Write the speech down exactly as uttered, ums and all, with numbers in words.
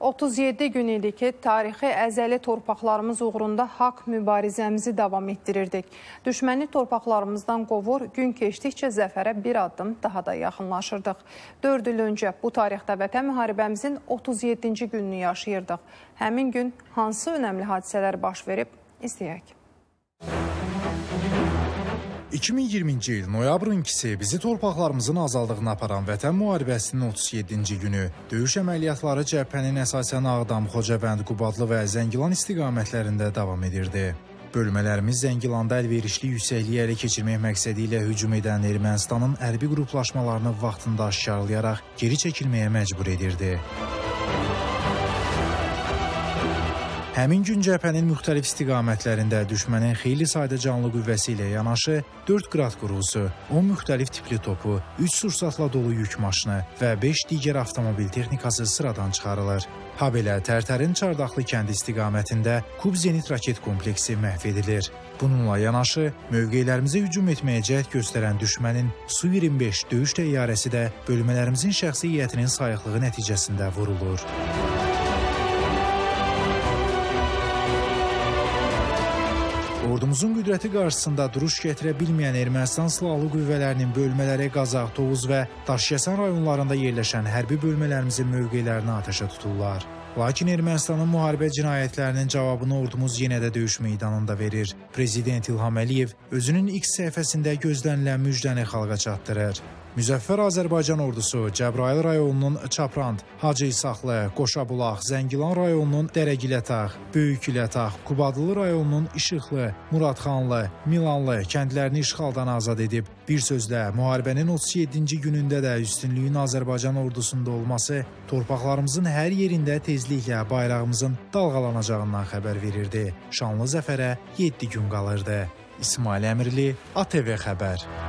otuz yeddi gün idi ki, tarixi əzəli torpaqlarımız uğrunda haqq mübarizəmizi davam etdirirdik. Düşməni torpaqlarımızdan qovur, gün keçdikcə zəfərə bir addım daha da yaxınlaşırdıq. dörd il öncə bu tarixdə vətən müharibəmizin otuz yeddinci gününü yaşayırdıq. Həmin gün hansı önəmli hadisələr baş verib? İzləyək. iki min iyirminci il noyabrın ikisi bizi torpaqlarımızın azaldığını aparan vətən müharibəsinin otuz yeddinci günü döyüş əməliyyatları cəbhənin əsasən Ağdam, Xocabənd, Qubadlı və Zəngilan istiqamətlərində davam edirdi. Bölmələrimiz Zəngilanda əlverişli yüksəkliyə ələ keçirmək məqsədi ilə hücum edən Ermənistanın hərbi qruplaşmalarını vaxtında aşkarlayaraq geri çəkilməyə məcbur edirdi. Həmin gün cəbhənin müxtəlif istiqamətlərində düşmənin xeyli sayda canlı qüvvəsi ilə yanaşı dörd qrad qurusu, on müxtəlif tipli topu, üç sursatla dolu yük maşını və beş digər avtomobil texnikası sıradan çıxarılır. Habelə Tərtərin Çardaqlı kəndi istiqamətində Kub Zenit raket kompleksi məhv edilir. Bununla yanaşı, mövqelərimizə hücum etməyə cəhd göstərən düşmənin Su iyirmi beş döyüş təyyarəsi də bölmələrimizin şəxsi heyətinin sayıqlığı nəticəsində vurulur. Ordumuzun qüdrəti qarşısında duruş gətirə bilməyən Ermənistan silahlı qüvvələrinin bölmələri Qazax, Tovuz və Taşiyasan rayonlarında yerləşən hərbi bölmələrimizin mövqelərini atəşə tuturlar. Lakin Ermənistanın müharibə cinayətlərinin cavabını ordumuz yenə də döyüş meydanında verir. Prezident İlham Əliyev özünün X səhifəsində gözlənilən müjdəni xalqa çatdırır. Müzəffər Azərbaycan ordusu Cəbrayıl rayonunun Çaprand, Hacı İsaqlı, Qoşabulaq, Zəngilan rayonunun Dərəgilətağ, Böyükilətağ, Qubadlı rayonunun İşıqlı, Muradxanlı, Milanlı kəndlərini işğaldan azad edib. Bir sözlə, müharibənin otuz yeddinci günündə də üstünlüyün Azərbaycan ordusunda olması torpaqlarımızın hər yerində tezliklə bayrağımızın dalğalanacağından xəbər verirdi. Şanlı zəfərə yeddi gün qalırdı. İsmail Əmirli, A T V xəbər.